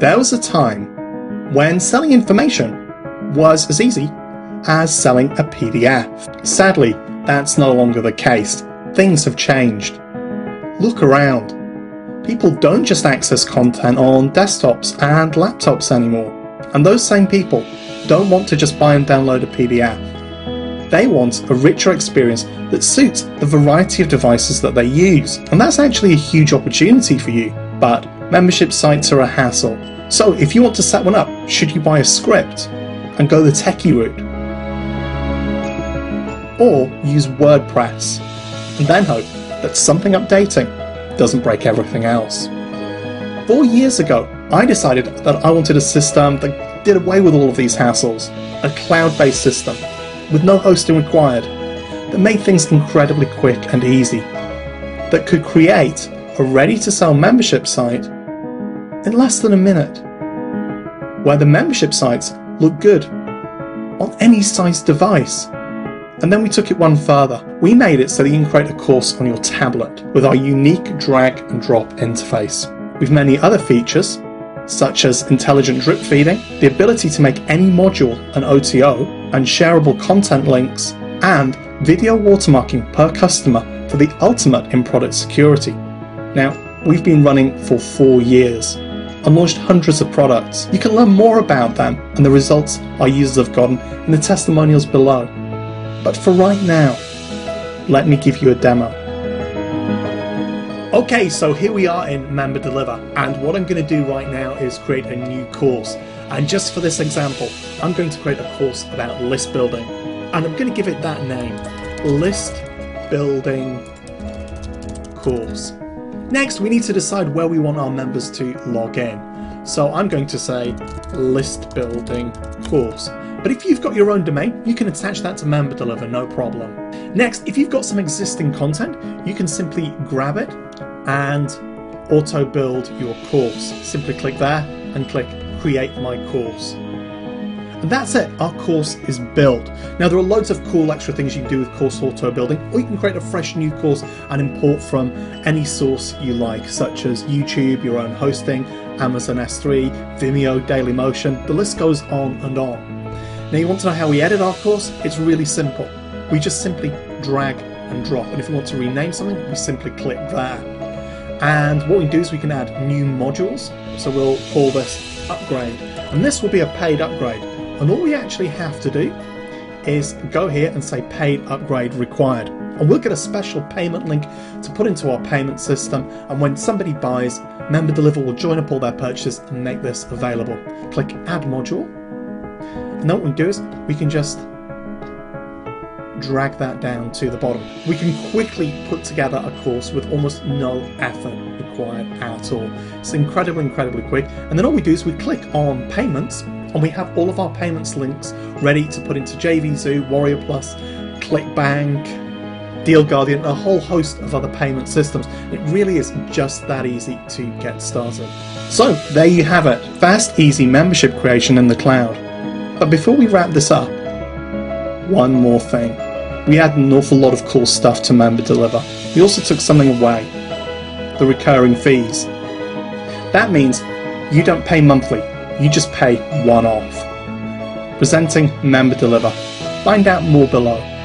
There was a time when selling information was as easy as selling a PDF. Sadly, that's no longer the case. Things have changed. Look around. People don't just access content on desktops and laptops anymore. And those same people don't want to just buy and download a PDF. They want a richer experience that suits the variety of devices that they use. And that's actually a huge opportunity for you. But membership sites are a hassle. So if you want to set one up, should you buy a script and go the techie route? Or use WordPress and then hope that something updating doesn't break everything else? 4 years ago, I decided that I wanted a system that did away with all of these hassles, a cloud-based system with no hosting required, that made things incredibly quick and easy, that could create a ready-to-sell membership site in less than a minute, where the membership sites look good on any size device. And then we took it one further. We made it so that you can create a course on your tablet with our unique drag and drop interface. With many other features, such as intelligent drip feeding, the ability to make any module an OTO, and shareable content links, and video watermarking per customer for the ultimate in product security. Now, we've been running for 4 years and launched hundreds of products. You can learn more about them and the results our users have gotten in the testimonials below. But for right now, let me give you a demo. Okay, so here we are in MemberDeliver, and what I'm going to do right now is create a new course. And just for this example, I'm going to create a course about list building, and I'm going to give it that name, List Building Course. Next, we need to decide where we want our members to log in. So I'm going to say List Building Course. But if you've got your own domain, you can attach that to MemberDeliver, no problem. Next, if you've got some existing content, you can simply grab it and auto-build your course. Simply click there and click Create My Course. And that's it, our course is built. Now there are loads of cool extra things you can do with course auto-building, or you can create a fresh new course and import from any source you like, such as YouTube, your own hosting, Amazon S3, Vimeo, Dailymotion, the list goes on and on. Now you want to know how we edit our course? It's really simple. We just simply drag and drop, and if we want to rename something, we simply click there. And what we do is we can add new modules, so we'll call this upgrade. And this will be a paid upgrade. And all we actually have to do is go here and say paid upgrade required. And we'll get a special payment link to put into our payment system, and when somebody buys, MemberDeliver will join up all their purchases and make this available. Click add module. And then what we do is we can just drag that down to the bottom. We can quickly put together a course with almost no effort required at all. It's incredibly quick. And then all we do is we click on payments, and we have all of our payments links ready to put into JVZoo, Warrior Plus, Clickbank, DealGuardian, and a whole host of other payment systems. It really is just that easy to get started. So there you have it. Fast, easy membership creation in the cloud. But before we wrap this up, one more thing. We added an awful lot of cool stuff to MemberDeliver. We also took something away, the recurring fees. That means you don't pay monthly, you just pay one-off. Presenting MemberDeliver. Find out more below.